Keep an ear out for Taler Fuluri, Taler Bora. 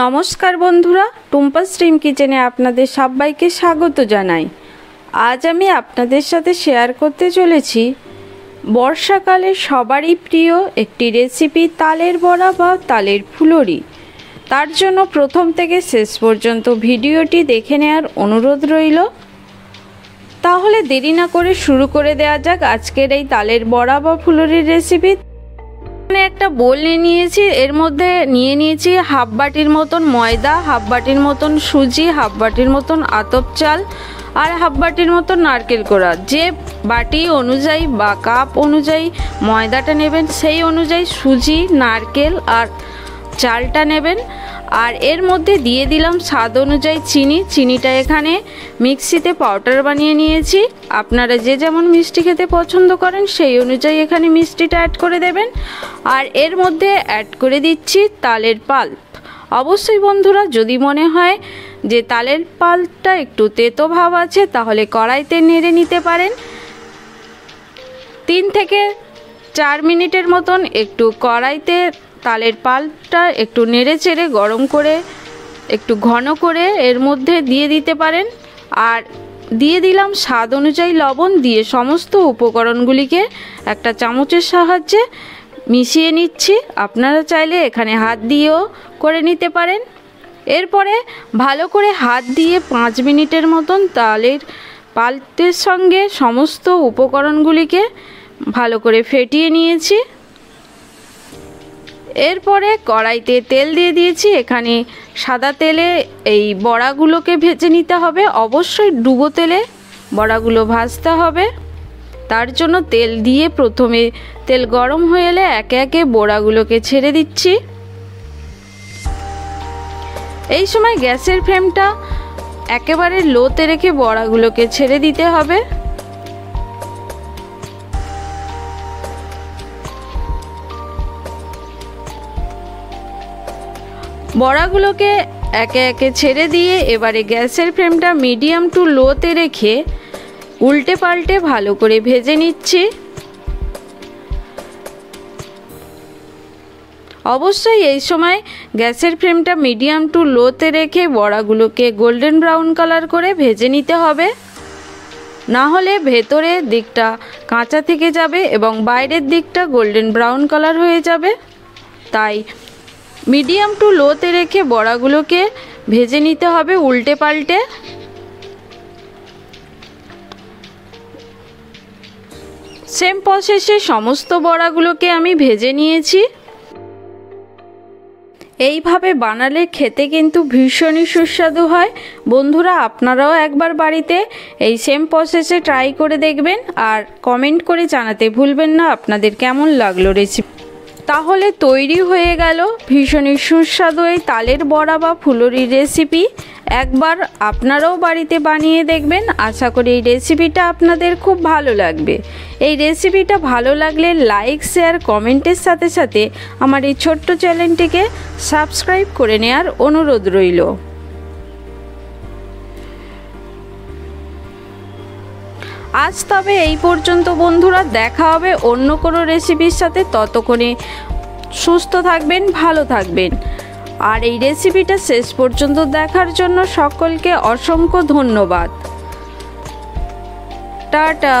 নমস্কার বন্ধুরা, টুম্পাস ড্রিম কিচেনে আপনাদের সবাইকে স্বাগত জানাই। আজ আমি আপনাদের সাথে শেয়ার করতে চলেছি বর্ষাকালে সবারই প্রিয় একটি রেসিপি, তালের বড়া বা তালের ফুলুরি। তার জন্য প্রথম থেকে শেষ পর্যন্ত ভিডিওটি দেখে নেওয়ার অনুরোধ রইল। তাহলে দেরি না করে শুরু করে দেওয়া যাক আজকের এই তালের বড়া বা ফুলুরির রেসিপি। একটা বোল নিয়েছি, এর মধ্যে নিয়ে নিয়েছি হাফ বাটির মতন ময়দা, হাফ বাটির মতন সুজি, হাফ বাটির মতন আতপ চাল আর হাফ বাটির মতন নারকেল কোড়া। যে বাটি অনুযায়ী বা কাপ অনুযায়ী ময়দাটা নেবেন, সেই অনুযায়ী সুজি, নারকেল আর চালটা নেবেন। আর এর মধ্যে দিয়ে দিলাম স্বাদ অনুযায়ী চিনি। চিনিটা এখানে মিক্সিতে পাউডার বানিয়ে নিয়েছি, আপনারা যে যেমন মিষ্টি খেতে পছন্দ করেন সেই অনুযায়ী এখানে মিষ্টিটা অ্যাড করে দেবেন। আর এর মধ্যে অ্যাড করে দিচ্ছি তালের পাল্প। অবশ্যই বন্ধুরা, যদি মনে হয় যে তালের পাল্পটা একটু তেতো ভাব আছে তাহলে কড়াইতে নেড়ে নিতে পারেন। 3 থেকে 4 মিনিটের মতন একটু কড়াইতে তালের পাল্পটা একটু নেড়ে চেড়ে গরম করে একটু ঘন করে এর মধ্যে দিয়ে দিতে পারেন। আর দিয়ে দিলাম স্বাদ অনুযায়ী লবণ। দিয়ে সমস্ত উপকরণগুলিকে একটা চামচের সাহায্যে মিশিয়ে নিচ্ছি। আপনারা চাইলে এখানে হাত দিয়েও করে নিতে পারেন। এরপরে ভালো করে হাত দিয়ে 5 মিনিটের মতন তালের পাল্পের সঙ্গে সমস্ত উপকরণগুলিকে ভালো করে ফেটিয়ে নিয়েছি। এরপরে কড়াইতে তেল দিয়ে দিয়েছি। এখানে সাদা তেলে এই বড়াগুলোকে ভেজে নিতে হবে। অবশ্যই ডুবো তেলে বড়াগুলো ভাজতে হবে, তার জন্য তেল দিয়ে প্রথমে তেল গরম হয়ে এলে একে একে বড়াগুলোকে ছেড়ে দিচ্ছি। এই সময় গ্যাসের ফ্লেমটা একেবারে লোতে রেখে বড়াগুলোকে ছেড়ে দিতে হবে। বড়াগুলোকে একে একে ছেড়ে দিয়ে এবারে গ্যাসের ফ্লেমটা মিডিয়াম টু লোতে রেখে উল্টে পাল্টে ভালো করে ভেজে নিচ্ছি। অবশ্যই এই সময় গ্যাসের ফ্লেমটা মিডিয়াম টু লোতে রেখে বড়াগুলোকে গোল্ডেন ব্রাউন কালার করে ভেজে নিতে হবে, না হলে ভেতরের দিকটা কাঁচা থেকে যাবে এবং বাইরের দিকটা গোল্ডেন ব্রাউন কালার হয়ে যাবে। তাই মিডিয়াম টু লোতে রেখে বড়াগুলোকে ভেজে নিতে হবে উল্টে পাল্টে। সেম প্রসেসে সমস্ত বড়াগুলোকে আমি ভেজে নিয়েছি। এইভাবে বানালে খেতে কিন্তু ভীষণই সুস্বাদু হয়। বন্ধুরা, আপনারাও একবার বাড়িতে এই সেম প্রসেসে ট্রাই করে দেখবেন আর কমেন্ট করে জানাতে ভুলবেন না আপনাদের কেমন লাগলো রেসিপি। তাহলে তৈরি হয়ে গেল ভীষণই সুস্বাদু এই তালের বড়া বা ফুলুরি রেসিপি। একবার আপনারাও বাড়িতে বানিয়ে দেখবেন। আশা করি এই রেসিপিটা আপনাদের খুব ভালো লাগবে। এই রেসিপিটা ভালো লাগলে লাইক, শেয়ার, কমেন্টের সাথে সাথে আমার এই ছোট্ট চ্যানেলটিকে সাবস্ক্রাইব করে নেওয়ার অনুরোধ রইল। আজ তবে এই পর্যন্ত বন্ধুরা, দেখা হবে অন্য কোনো রেসিপির সাথে। ততক্ষণে সুস্থ থাকবেন, ভালো থাকবেন। আর এই রেসিপিটা শেষ পর্যন্ত দেখার জন্য সকলকে অসংখ্য ধন্যবাদ। টাটা।